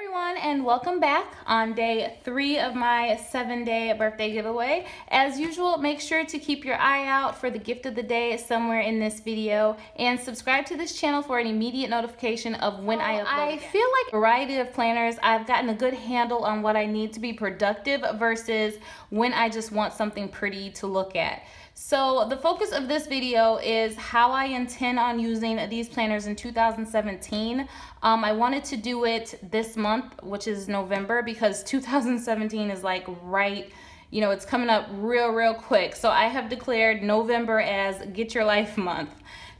everyone, and welcome back on day 3 of my 7-day birthday giveaway. As usual, make sure to keep your eye out for the gift of the day somewhere in this video, and subscribe to this channel for an immediate notification of when I upload. I feel like a variety of planners, I've gotten a good handle on what I need to be productive versus when I just want something pretty to look at. So the focus of this video is how I intend on using these planners in 2017. I wanted to do it this month, which is November, because 2017 is like right, you know, it's coming up real quick. So I have declared November as Get Your Life Month.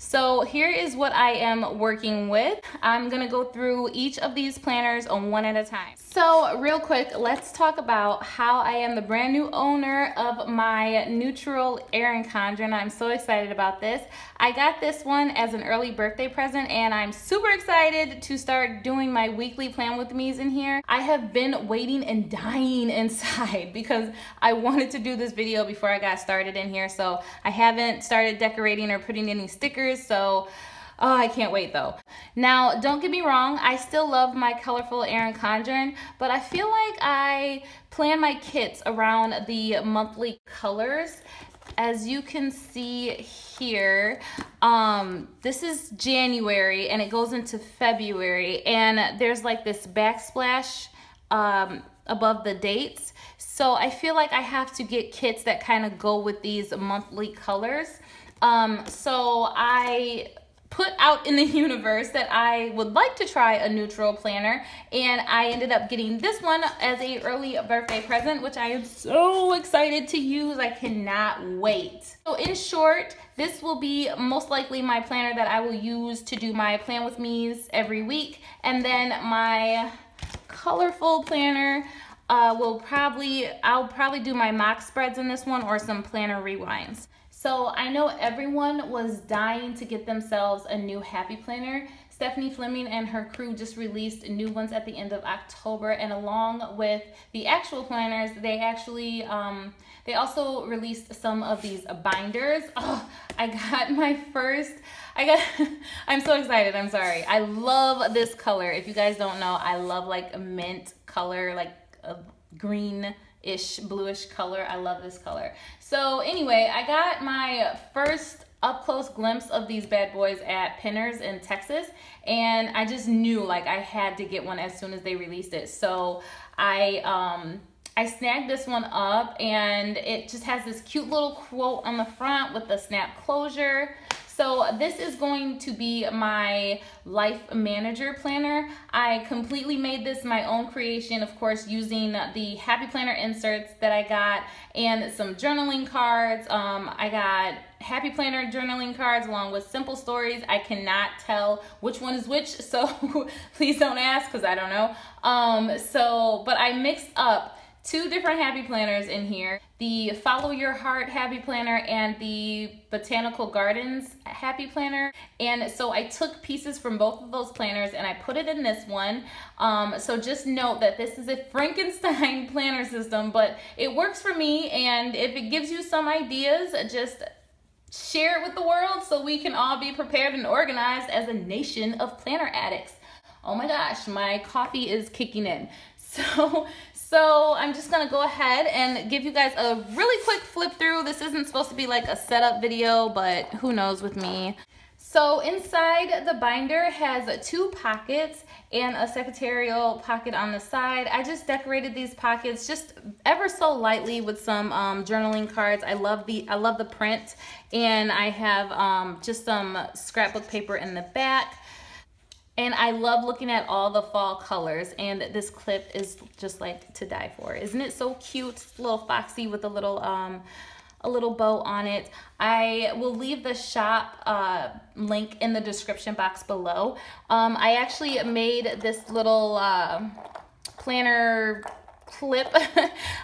So here is what I am working with. I'm gonna go through each of these planners one at a time. So real quick, let's talk about how I am the brand new owner of my neutral Erin Condren. I'm so excited about this. I got this one as an early birthday present, and I'm super excited to start doing my weekly plan with me's in here. I have been waiting and dying inside because I wanted to do this video before I got started in here. So I haven't started decorating or putting any stickers. So, oh, I can't wait though. Now, don't get me wrong, I still love my colorful Erin Condren, but I feel like I plan my kits around the monthly colors. As you can see here, this is January and it goes into February, and there's like this backsplash above the dates. So I feel like I have to get kits that kind of go with these monthly colors. So I put out in the universe that I would like to try a neutral planner, and I ended up getting this one as an early birthday present, which I am so excited to use. I cannot wait. So in short, this will be most likely my planner that I will use to do my plan with me's every week, and then my colorful planner I'll probably do my mock spreads in this one or some planner rewinds. So I know everyone was dying to get themselves a new happy planner. Stephanie Fleming and her crew just released new ones at the end of October, and along with the actual planners, they actually they also released some of these binders. Oh, I got my first. I'm so excited. I'm sorry. I love this color. If you guys don't know, I love like a mint color, like a green ish bluish color. I love this color. So anyway, I got my first up close glimpse of these bad boys at Pinners in Texas, and I just knew like I had to get one as soon as they released it. So I snagged this one up, and it just has this cute little quote on the front with the snap closure. So this is going to be my life manager planner. I completely made this my own creation, of course, using the happy planner inserts that I got and some journaling cards. I got happy planner journaling cards along with Simple Stories. I cannot tell which one is which, so please don't ask because I don't know. But I mixed up two different happy planners in here, the Follow Your Heart Happy Planner and the Botanical Gardens Happy Planner. And so I took pieces from both of those planners and I put it in this one. So just note that this is a Frankenstein planner system, but it works for me. And if it gives you some ideas, just share it with the world so we can all be prepared and organized as a nation of planner addicts. Oh my gosh, my coffee is kicking in. So I'm just gonna go ahead and give you guys a really quick flip through. This isn't supposed to be like a setup video, but who knows with me. So inside the binder has two pockets and a secretarial pocket on the side. I just decorated these pockets just ever so lightly with some journaling cards. I love the print, and I have just some scrapbook paper in the back. And I love looking at all the fall colors, and this clip is just like to die for. Isn't it so cute? It's a little foxy with a little bow on it. I will leave the shop link in the description box below. I actually made this little planner clip.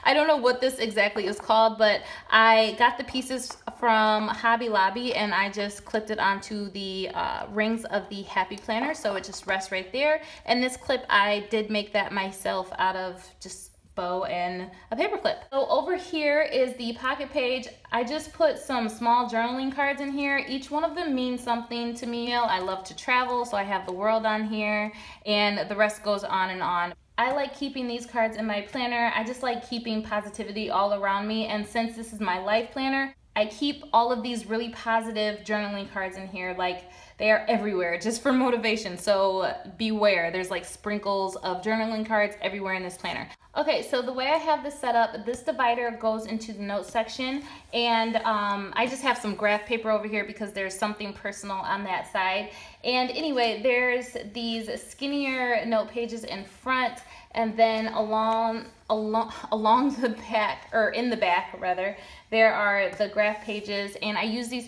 I don't know what this exactly is called, but I got the pieces from Hobby Lobby and I just clipped it onto the rings of the happy planner, so it just rests right there. And this clip, I did make that myself out of just bow and a paper clip. So over here is the pocket page. I just put some small journaling cards in here. Each one of them means something to me. I love to travel, so I have the world on here, and the rest goes on and on. I like keeping these cards in my planner. I just like keeping positivity all around me, and since this is my life planner, I keep all of these really positive journaling cards in here. Like, they are everywhere just for motivation, so beware. There's like sprinkles of journaling cards everywhere in this planner. Okay, so the way I have this set up, this divider goes into the notes section, and I just have some graph paper over here because there's something personal on that side. And anyway, there's these skinnier note pages in front, and then along the back, or in the back rather, there are the graph pages, and I use these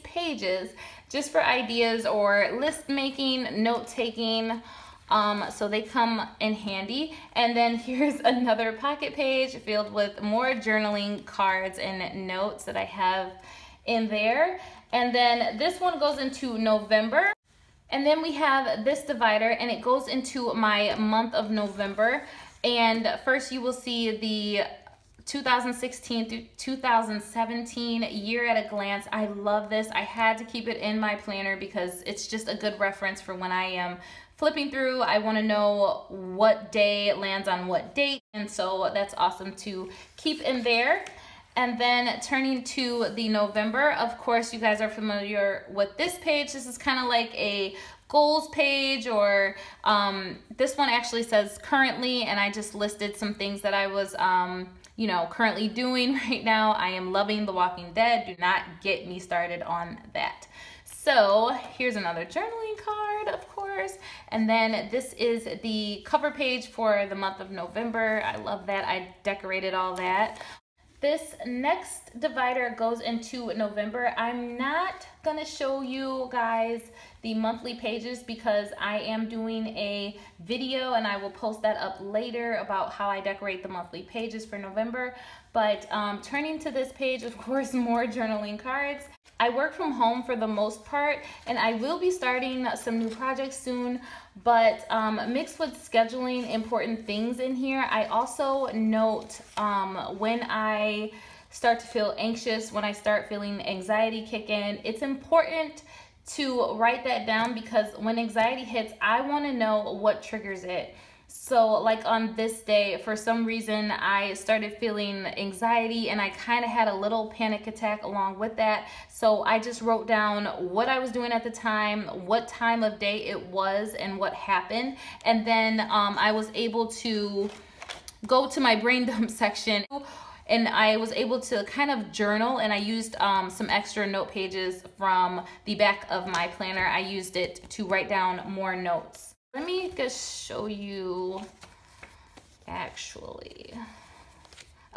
pages just for ideas or list making, note taking. So they come in handy. And then here's another pocket page filled with more journaling cards and notes that I have in there. And then this one goes into November. And then we have this divider, and it goes into my month of November. And first you will see the 2016 through 2017 year at a glance. I love this. I had to keep it in my planner because it's just a good reference for when I am flipping through. I want to know what day it lands on what date, and so that's awesome to keep in there. And then turning to the November, of course you guys are familiar with this page. This is kind of like a goals page, or this one actually says currently, and I just listed some things that I was you know, currently doing right now. I am loving The Walking Dead. Do not get me started on that. So here's another journaling card, of course. And then this is the cover page for the month of November. I love that. I decorated all that. This next divider goes into November. I'm not gonna show you guys the monthly pages because I am doing a video, and I will post that up later about how I decorate the monthly pages for November. But turning to this page, of course, more journaling cards. I work from home for the most part, and I will be starting some new projects soon, but mixed with scheduling important things in here, I also note when I start to feel anxious, when I start feeling anxiety kick in. It's important to write that down because when anxiety hits, I want to know what triggers it. So like on this day, for some reason, I started feeling anxiety, and I kind of had a little panic attack along with that. So I just wrote down what I was doing at the time, what time of day it was, and what happened. And then I was able to go to my brain dump section, and I was able to kind of journal, and I used some extra note pages from the back of my planner. I used it to write down more notes. Let me just show you actually.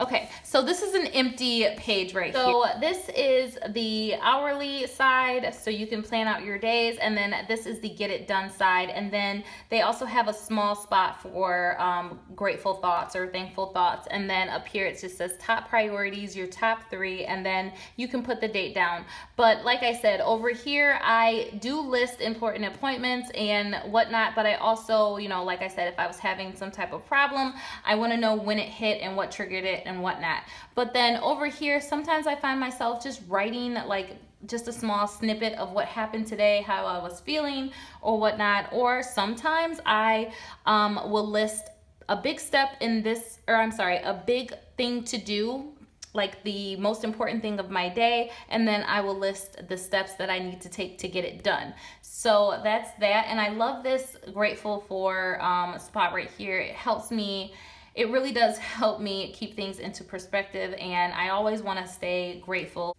Okay, so this is an empty page right here. So this is the hourly side, so you can plan out your days, and then this is the get it done side. And then they also have a small spot for grateful thoughts or thankful thoughts. And then up here it just says top priorities, your top three, and then you can put the date down. But like I said, over here I do list important appointments and whatnot, but I also, you know, like I said, if I was having some type of problem, I wanna know when it hit and what triggered it and whatnot. But then over here, sometimes I find myself just writing like just a small snippet of what happened today, how I was feeling or whatnot. Or sometimes I will list a big step in this, or I'm sorry, a big thing to do, like the most important thing of my day, and then I will list the steps that I need to take to get it done. So that's that, and I love this grateful for spot right here. It helps me. It really does help me keep things into perspective, and I always want to stay grateful.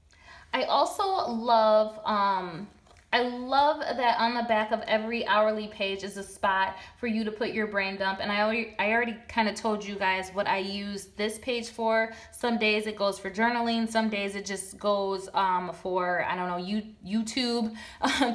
I also love, I love that on the back of every hourly page is a spot for you to put your brain dump. And I already kind of told you guys what I use this page for. Some days it goes for journaling. Some days it just goes for, I don't know, YouTube,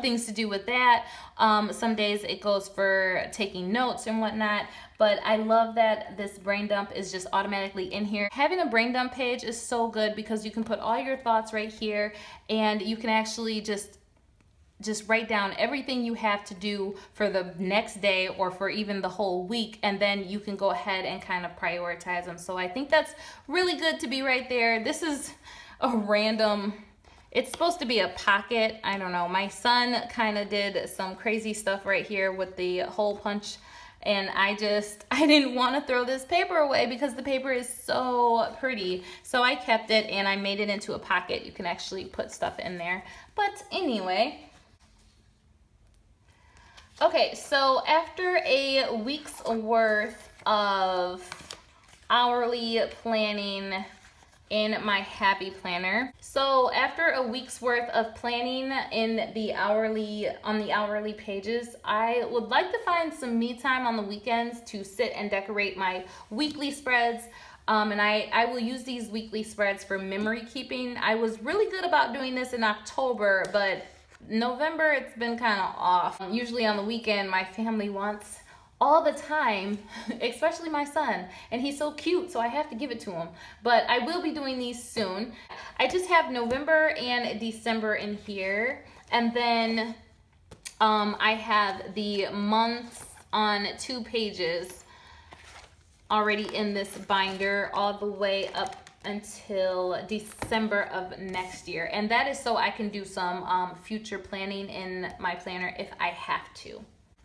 things to do with that. Some days it goes for taking notes and whatnot. But I love that this brain dump is just automatically in here. Having a brain dump page is so good because you can put all your thoughts right here, and you can actually just write down everything you have to do for the next day or for even the whole week, and then you can go ahead and kind of prioritize them. So I think that's really good to be right there. This is a random, it's supposed to be a pocket. I don't know. My son kind of did some crazy stuff right here with the hole punch And I didn't want to throw this paper away because the paper is so pretty. So I kept it and I made it into a pocket. You can actually put stuff in there. But anyway. Okay, so after a week's worth of hourly planning in my Happy Planner. So after a week's worth of planning in the hourly, on the hourly pages, I would like to find some me time on the weekends to sit and decorate my weekly spreads. And I will use these weekly spreads for memory keeping. I was really good about doing this in October, but November it's been kind of off. Usually on the weekend, my family wants all the time, especially my son, and he's so cute, so I have to give it to him. But I will be doing these soon. I just have November and December in here, and then I have the months on 2 pages already in this binder all the way up until December of next year, and that is so I can do some future planning in my planner if I have to.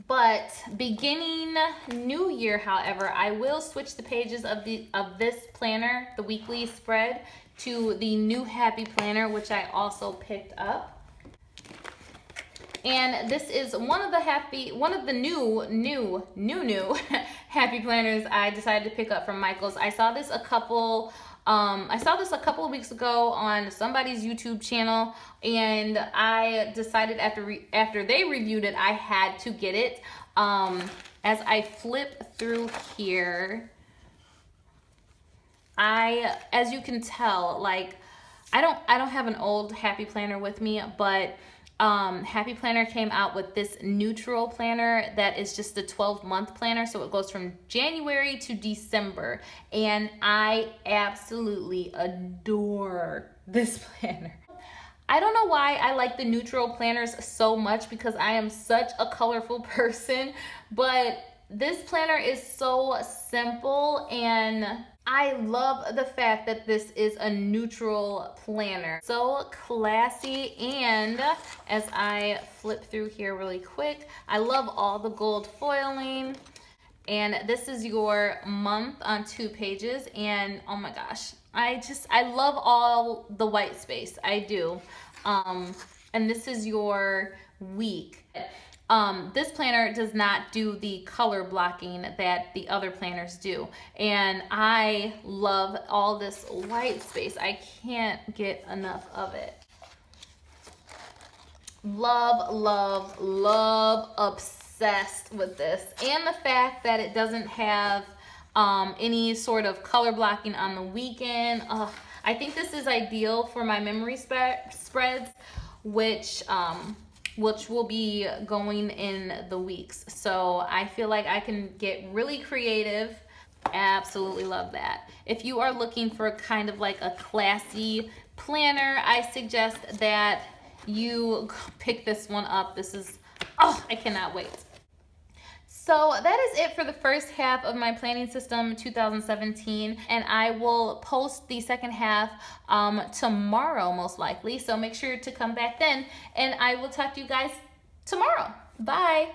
But beginning new year, however, I will switch the pages of this planner, the weekly spread, to the new Happy Planner, which I also picked up. And this is one of the new Happy Planners I decided to pick up from Michael's. I saw this a couple of weeks ago on somebody's YouTube channel, and I decided after they reviewed it, I had to get it. As I flip through here, as you can tell, like I don't have an old Happy Planner with me, but Happy Planner came out with this neutral planner that is just a 12-month planner, so it goes from January to December, and I absolutely adore this planner. I don't know why I like the neutral planners so much because I am such a colorful person, but this planner is so simple, and I love the fact that this is a neutral planner. So classy. And as I flip through here really quick, I love all the gold foiling. And this is your month on 2 pages. And oh my gosh, I love all the white space. I do. And this is your week. This planner does not do the color blocking that the other planners do. And I love all this white space. I can't get enough of it. Love, love, love, obsessed with this. And the fact that it doesn't have any sort of color blocking on the weekend. I think this is ideal for my memory spreads, which will be going in the weeks. So I feel like I can get really creative. Absolutely love that. If you are looking for kind of like a classy planner, I suggest that you pick this one up. This is, oh, I cannot wait. So that is it for the first half of my planning system 2017, and I will post the second half tomorrow most likely, so make sure to come back then, and I will talk to you guys tomorrow. Bye!